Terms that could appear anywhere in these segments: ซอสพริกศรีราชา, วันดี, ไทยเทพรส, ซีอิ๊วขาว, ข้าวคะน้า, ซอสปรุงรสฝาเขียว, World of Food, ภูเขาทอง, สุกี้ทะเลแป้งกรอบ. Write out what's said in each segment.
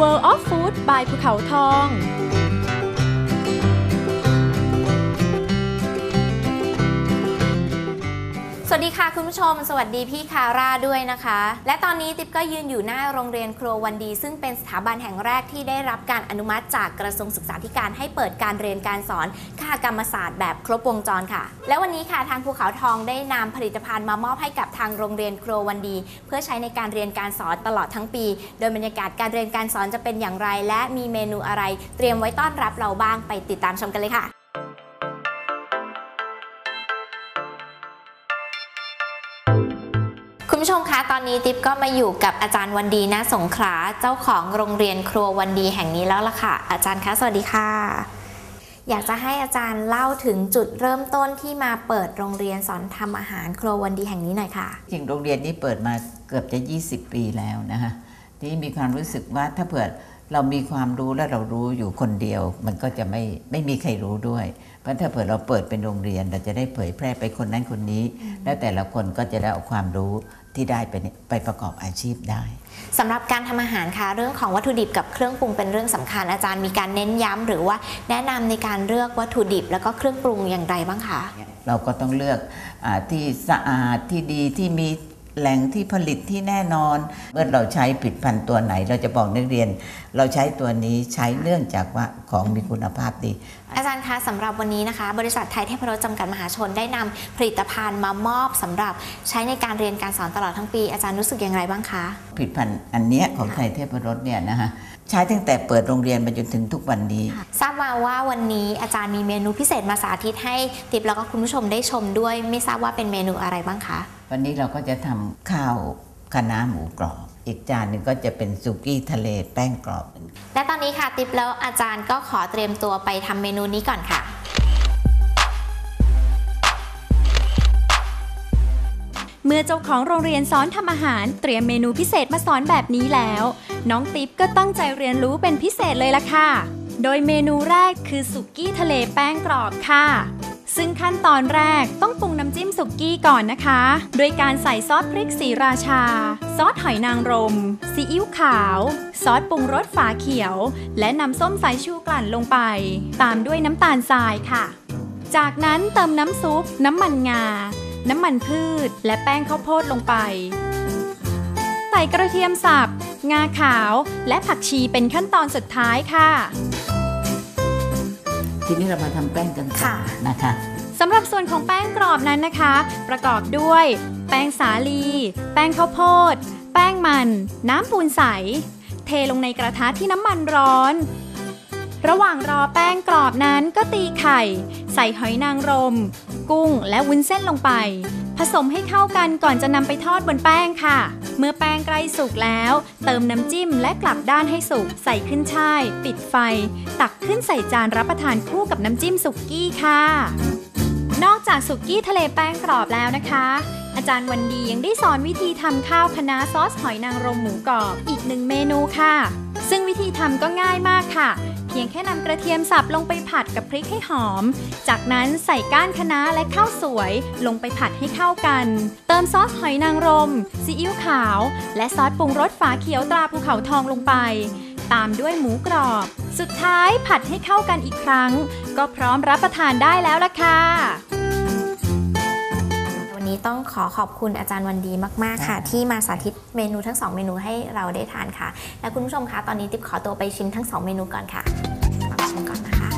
World of Food by ภูเขาทองสวัสดีค่ะคุณผู้ชมสวัสดีพี่คาร่าด้วยนะคะและตอนนี้ติ๊บก็ยืนอยู่หน้าโรงเรียนครัววันดีซึ่งเป็นสถาบันแห่งแรกที่ได้รับการอนุมัติจากกระทรวงศึกษาธิการให้เปิดการเรียนการสอนคหกรรมศาสตร์แบบครบวงจรค่ะและวันนี้ค่ะทางภูเขาทองได้นำผลิตภัณฑ์มามอบให้กับทางโรงเรียนครัววันดีเพื่อใช้ในการเรียนการสอนตลอดทั้งปีโดยบรรยากาศการเรียนการสอนจะเป็นอย่างไรและมีเมนูอะไรเตรียมไว้ต้อนรับเราบ้างไปติดตามชมกันเลยค่ะคุณผู้ชมคะตอนนี้ติ๊บก็มาอยู่กับอาจารย์วันดีณสงขลาเจ้าของโรงเรียนครัววันดีแห่งนี้แล้วล่ะค่ะอาจารย์คะสวัสดีค่ะอยากจะให้อาจารย์เล่าถึงจุดเริ่มต้นที่มาเปิดโรงเรียนสอนทำอาหารครัววันดีแห่งนี้หน่อยค่ะจริงโรงเรียนนี้เปิดมาเกือบจะ20ปีแล้วนะคะที่มีความรู้สึกว่าถ้าเผื่อเรามีความรู้และเรารู้อยู่คนเดียวมันก็จะไม่มีใครรู้ด้วยเพราะถ้าเผื่อเราเปิดเป็นโรงเรียนเราจะได้เผยแพร่ไปคนนั้นคนนี้แล้วแต่ละคนก็จะได้เอาความรู้ที่ได้ไปประกอบอาชีพได้สำหรับการทำอาหารค่ะเรื่องของวัตถุดิบกับเครื่องปรุงเป็นเรื่องสำคัญอาจารย์มีการเน้นย้ำหรือว่าแนะนำในการเลือกวัตถุดิบแล้วก็เครื่องปรุงอย่างไรบ้างคะเราก็ต้องเลือกที่สะอาดที่ดีที่มีแหล่งที่ผลิตที่แน่นอนเมื่อเราใช้ผลิตภัณฑ์ตัวไหนเราจะบอกนักเรียนเราใช้ตัวนี้ใช้เนื่องจากว่าของมีคุณภาพดีอาจารย์คะสำหรับวันนี้นะคะบริษัทไทยเทพรสจำกัดมหาชนได้นำผลิตภัณฑ์มามอบสำหรับใช้ในการเรียนการสอนตลอดทั้งปีอาจารย์รู้สึกอย่างไรบ้างคะผลิตภัณฑ์อันนี้ของไทยเทพรสเนี่ยนะคะใช้ตั้งแต่เปิดโรงเรียนมาจนถึงทุกวันนี้ทราบมาว่าวันนี้อาจารย์มีเมนูพิเศษมาสาธิตให้ติ๊บแล้วก็คุณผู้ชมได้ชมด้วยไม่ทราบว่าเป็นเมนูอะไรบ้างคะวันนี้เราก็จะทำข้าวคะน้าหมูกรอบอีกจานหนึ่งก็จะเป็นสุกี้ทะเลแป้งกรอบและตอนนี้ค่ะติ๊บแล้วอาจารย์ก็ขอเตรียมตัวไปทำเมนูนี้ก่อนค่ะเมื่อเจ้าของโรงเรียนสอนทำอาหารเตรียมเมนูพิเศษมาสอนแบบนี้แล้วน้องติ๊บก็ตั้งใจเรียนรู้เป็นพิเศษเลยล่ะค่ะโดยเมนูแรกคือสุกี้ทะเลแป้งกรอบค่ะซึ่งขั้นตอนแรกต้องปรุงน้ำจิ้มสุกี้ก่อนนะคะโดยการใส่ซอสพริกศรีราชาซอสหอยนางรมซีอิ๊วขาวซอสปรุงรสฝาเขียวและน้ำส้มสายชูกลั่นลงไปตามด้วยน้ำตาลทรายค่ะจากนั้นเติมน้ำซุปน้ำมันงาน้ำมันพืชและแป้งข้าวโพดลงไปใส่กระเทียมสับงาขาวและผักชีเป็นขั้นตอนสุดท้ายค่ะทีนี้เรามาทำแป้งกันค่ะนะคะสำหรับส่วนของแป้งกรอบนั้นนะคะประกอบด้วยแป้งสาลีแป้งข้าวโพดแป้งมันน้ำปูนใสเทลงในกระทะที่น้ำมันร้อนระหว่างรอแป้งกรอบนั้นก็ตีไข่ใส่หอยนางรมกุ้งและวุ้นเส้นลงไปผสมให้เข้ากันก่อนจะนำไปทอดบนแป้งค่ะเมื่อแป้งใกล้สุกแล้วเติมน้ำจิ้มและกลับด้านให้สุกใส่ขึ้นช่ายปิดไฟตักขึ้นใส่จานรับประทานคู่กับน้ำจิ้มสุกี้ค่ะนอกจากสุกี้ทะเลแป้งกรอบแล้วนะคะอาจารย์วันดียังได้สอนวิธีทำข้าวคะน้าซอสหอยนางรมหมูกรอบอีกหนึ่งเมนูค่ะซึ่งวิธีทำก็ง่ายมากค่ะเพียงแค่นำกระเทียมสับลงไปผัดกับพริกให้หอมจากนั้นใส่ก้านคะน้าและข้าวสวยลงไปผัดให้เข้ากันเติมซอสหอยนางรมซีอิ๊วขาวและซอสปรุงรสฝาเขียวตราภูเขาทองลงไปตามด้วยหมูกรอบสุดท้ายผัดให้เข้ากันอีกครั้งก็พร้อมรับประทานได้แล้วล่ะค่ะวันนี้ต้องขอบคุณอาจารย์วันดีมากๆค่ะที่มาสาธิตเมนูทั้ง2เมนูให้เราได้ทานค่ะและคุณผู้ชมคะตอนนี้ติ๊บขอตัวไปชิมทั้ง2เมนูก่อนค่ะมาชิมก่อนนะคะ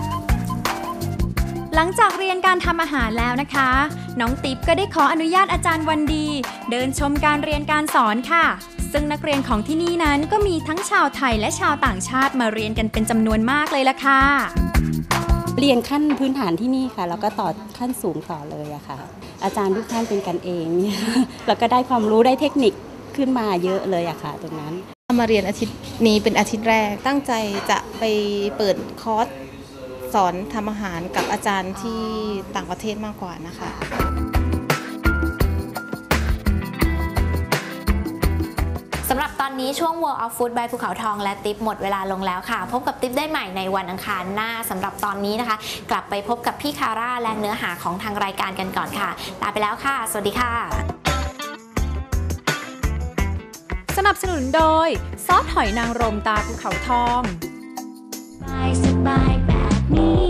หลังจากเรียนการทำอาหารแล้วนะคะน้องติ๊บก็ได้ขออนุญาตอาจารย์วันดีเดินชมการเรียนการสอนค่ะซึ่งนักเรียนของที่นี่นั้นก็มีทั้งชาวไทยและชาวต่างชาติมาเรียนกันเป็นจำนวนมากเลยล่ะค่ะเรียนขั้นพื้นฐานที่นี่ค่ะแล้วก็ต่อขั้นสูงต่อเลยอะค่ะอาจารย์ทุกท่านเป็นกันเองเนี่ยแล้วก็ได้ความรู้ได้เทคนิคขึ้นมาเยอะเลยอะค่ะตรงนั้นมาเรียนอาทิตย์นี้เป็นอาทิตย์แรกตั้งใจจะไปเปิดคอร์สสอนทำอาหารกับอาจารย์ที่ต่างประเทศมากกว่านะคะสำหรับตอนนี้ช่วง World of Food by ภูเขาทองและติ๊บหมดเวลาลงแล้วค่ะพบกับติ๊บได้ใหม่ในวันอังคารหน้าสำหรับตอนนี้นะคะกลับไปพบกับพี่คาร่าและเนื้อหาของทางรายการกันก่อนค่ะลาไปแล้วค่ะสวัสดีค่ะ นับสนุนโดยซอสหอยนางรมตาภูเขาทองสบายแบบนี้